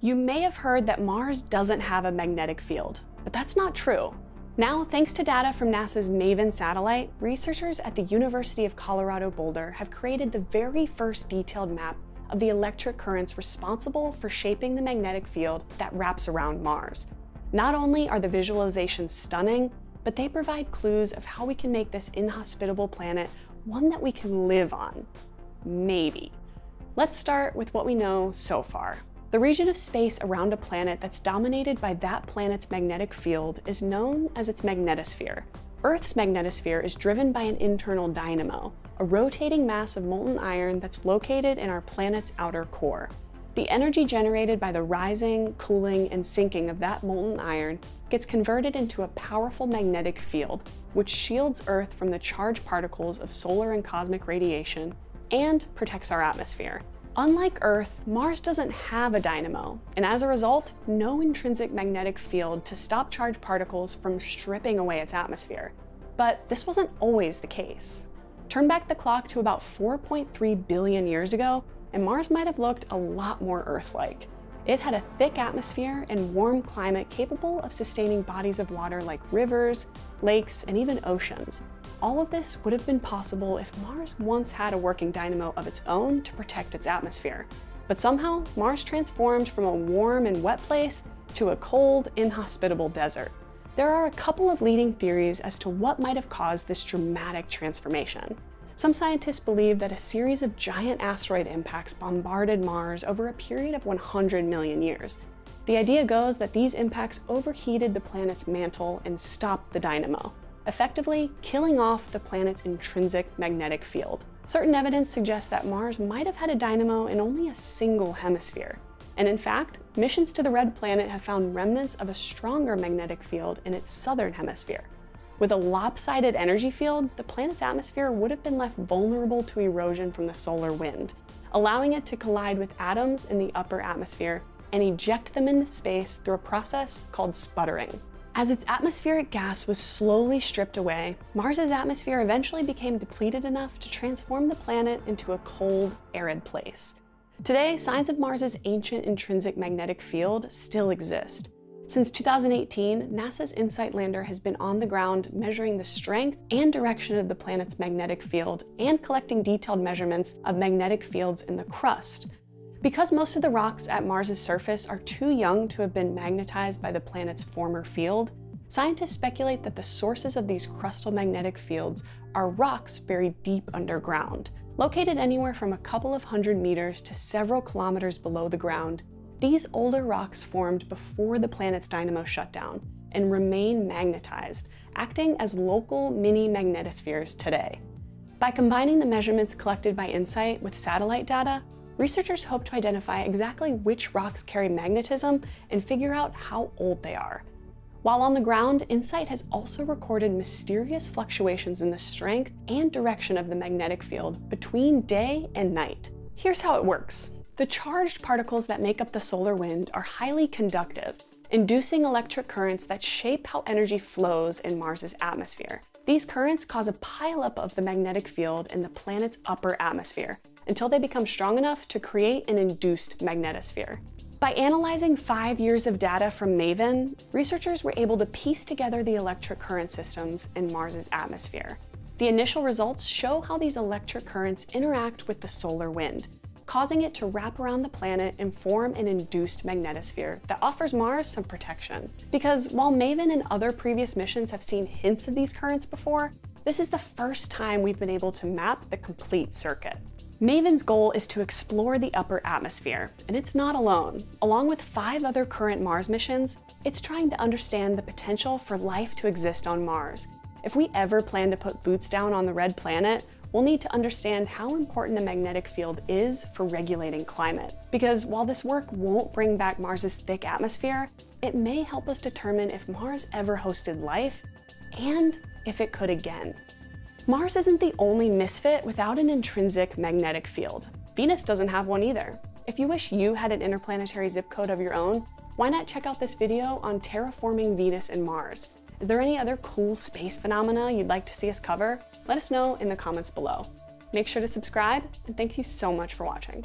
You may have heard that Mars doesn't have a magnetic field, but that's not true. Now, thanks to data from NASA's MAVEN satellite, researchers at the University of Colorado Boulder have created the very first detailed map of the electric currents responsible for shaping the magnetic field that wraps around Mars. Not only are the visualizations stunning, but they provide clues of how we can make this inhospitable planet one that we can live on. Maybe. Let's start with what we know so far. The region of space around a planet that's dominated by that planet's magnetic field is known as its magnetosphere. Earth's magnetosphere is driven by an internal dynamo, a rotating mass of molten iron that's located in our planet's outer core. The energy generated by the rising, cooling, and sinking of that molten iron gets converted into a powerful magnetic field, which shields Earth from the charged particles of solar and cosmic radiation and protects our atmosphere. Unlike Earth, Mars doesn't have a dynamo, and as a result, no intrinsic magnetic field to stop charged particles from stripping away its atmosphere. But this wasn't always the case. Turn back the clock to about 4.3 billion years ago, and Mars might have looked a lot more Earth-like. It had a thick atmosphere and warm climate capable of sustaining bodies of water like rivers, lakes, and even oceans. All of this would have been possible if Mars once had a working dynamo of its own to protect its atmosphere. But somehow, Mars transformed from a warm and wet place to a cold, inhospitable desert. There are a couple of leading theories as to what might have caused this dramatic transformation. Some scientists believe that a series of giant asteroid impacts bombarded Mars over a period of 100 million years. The idea goes that these impacts overheated the planet's mantle and stopped the dynamo, effectively killing off the planet's intrinsic magnetic field. Certain evidence suggests that Mars might have had a dynamo in only a single hemisphere. And in fact, missions to the Red Planet have found remnants of a stronger magnetic field in its southern hemisphere. With a lopsided energy field, the planet's atmosphere would have been left vulnerable to erosion from the solar wind, allowing it to collide with atoms in the upper atmosphere and eject them into space through a process called sputtering. As its atmospheric gas was slowly stripped away, Mars's atmosphere eventually became depleted enough to transform the planet into a cold, arid place. Today, signs of Mars's ancient intrinsic magnetic field still exist. Since 2018, NASA's InSight lander has been on the ground measuring the strength and direction of the planet's magnetic field and collecting detailed measurements of magnetic fields in the crust. Because most of the rocks at Mars's surface are too young to have been magnetized by the planet's former field, scientists speculate that the sources of these crustal magnetic fields are rocks buried deep underground. Located anywhere from a couple of hundred meters to several kilometers below the ground, these older rocks formed before the planet's dynamo shut down and remain magnetized, acting as local mini magnetospheres today. By combining the measurements collected by InSight with satellite data, researchers hope to identify exactly which rocks carry magnetism and figure out how old they are. While on the ground, InSight has also recorded mysterious fluctuations in the strength and direction of the magnetic field between day and night. Here's how it works. The charged particles that make up the solar wind are highly conductive, inducing electric currents that shape how energy flows in Mars's atmosphere. These currents cause a pileup of the magnetic field in the planet's upper atmosphere, until they become strong enough to create an induced magnetosphere. By analyzing 5 years of data from MAVEN, researchers were able to piece together the electric current systems in Mars's atmosphere. The initial results show how these electric currents interact with the solar wind, causing it to wrap around the planet and form an induced magnetosphere that offers Mars some protection. Because while MAVEN and other previous missions have seen hints of these currents before, this is the first time we've been able to map the complete circuit. MAVEN's goal is to explore the upper atmosphere, and it's not alone. Along with 5 other current Mars missions, it's trying to understand the potential for life to exist on Mars. If we ever plan to put boots down on the Red Planet, we'll need to understand how important a magnetic field is for regulating climate. Because while this work won't bring back Mars's thick atmosphere, it may help us determine if Mars ever hosted life, and if it could again. Mars isn't the only misfit without an intrinsic magnetic field. Venus doesn't have one either. If you wish you had an interplanetary zip code of your own, why not check out this video on terraforming Venus and Mars? Is there any other cool space phenomena you'd like to see us cover? Let us know in the comments below. Make sure to subscribe, and thank you so much for watching.